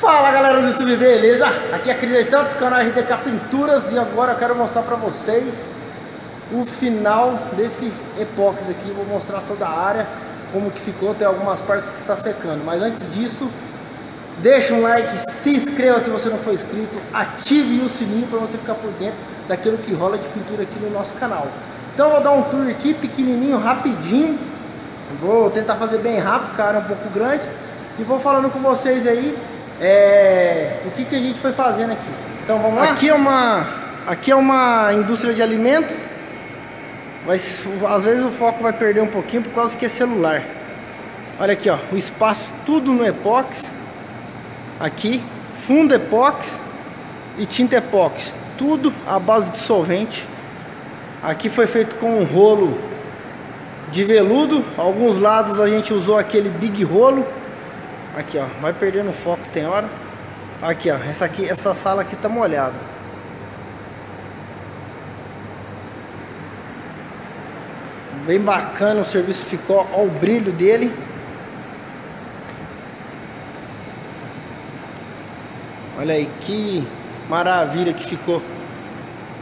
Fala galera do YouTube, beleza? Aqui é a Cris Santos, canal RDK Pinturas, e agora eu quero mostrar pra vocês o final desse epóxi aqui. Vou mostrar toda a área, como que ficou, tem algumas partes que está secando. Mas antes disso, deixa um like, se inscreva se você não for inscrito, ative o sininho para você ficar por dentro daquilo que rola de pintura aqui no nosso canal. Então eu vou dar um tour aqui, pequenininho, rapidinho. Vou tentar fazer bem rápido, cara, é um pouco grande. E vou falando com vocês aí o que a gente foi fazendo aqui. Então vamos lá. Aqui é uma indústria de alimento, mas às vezes o foco vai perder um pouquinho por causa que é celular. Olha aqui, ó, o espaço tudo no epóxi. Aqui fundo epóxi e tinta epóxi, tudo à base de solvente. Aqui foi feito com um rolo de veludo. Alguns lados a gente usou aquele big rolo. Aqui, ó, vai perdendo foco, tem hora. Aqui, ó, essa sala aqui tá molhada. Bem bacana o serviço ficou, ó, o brilho dele. Olha aí que maravilha que ficou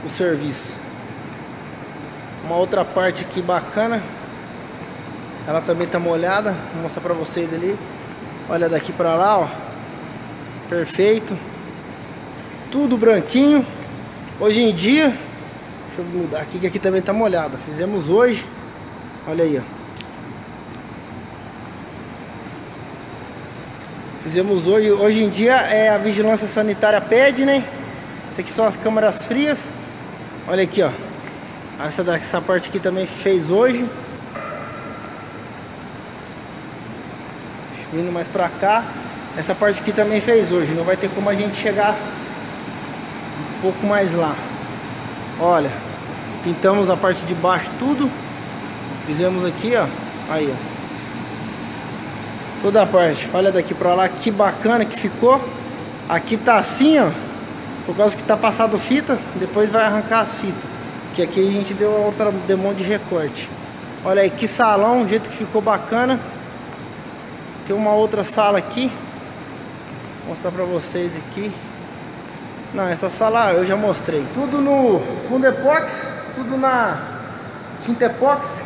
o serviço. Uma outra parte aqui bacana. Ela também tá molhada, vou mostrar pra vocês ali. Olha daqui para lá, ó, perfeito, tudo branquinho. Hoje em dia, deixa eu mudar aqui que aqui também tá molhada. Fizemos hoje, olha aí, ó. Fizemos hoje em dia a vigilância sanitária pede, né? Isso aqui são as câmaras frias. Olha aqui, ó, essa parte aqui também fez hoje. Vindo mais pra cá, essa parte aqui também fez hoje. Não vai ter como a gente chegar um pouco mais lá. Olha, pintamos a parte de baixo tudo. Fizemos aqui, ó. Aí, ó, toda a parte. Olha daqui pra lá, que bacana que ficou. Aqui tá assim, ó, por causa que tá passado fita. Depois vai arrancar as fitas, que aqui a gente deu outra demão de recorte. Olha aí, que salão, o jeito que ficou bacana. Tem uma outra sala aqui, vou mostrar pra vocês aqui. Não, essa sala eu já mostrei. Tudo no fundo epóxi, tudo na tinta epóxi,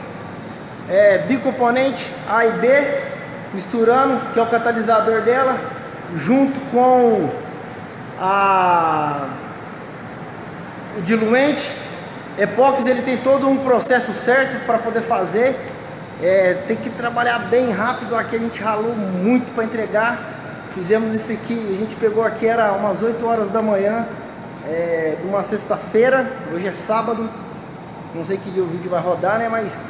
bicomponente A e B, misturando, que é o catalisador dela, junto com o diluente. Epóxi ele tem todo um processo certo para poder fazer. Tem que trabalhar bem rápido. Aqui a gente ralou muito para entregar. Fizemos isso aqui, a gente pegou aqui, era umas 8 horas da manhã de uma sexta-feira. Hoje é sábado, não sei que dia o vídeo vai rodar, né? Mas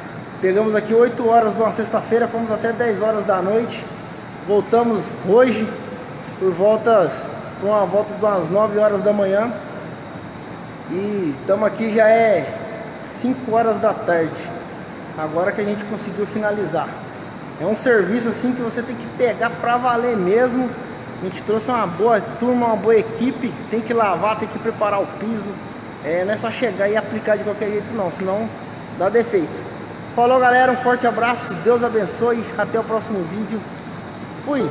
pegamos aqui 8 horas de uma sexta-feira, fomos até 10 horas da noite. Voltamos hoje por volta de umas 9 horas da manhã. E estamos aqui, já é 5 horas da tarde. Agora que a gente conseguiu finalizar. É um serviço assim que você tem que pegar pra valer mesmo. A gente trouxe uma boa turma, uma boa equipe. Tem que lavar, tem que preparar o piso. Não é só chegar e aplicar de qualquer jeito não, senão dá defeito. Falou galera, um forte abraço, Deus abençoe. Até o próximo vídeo. Fui!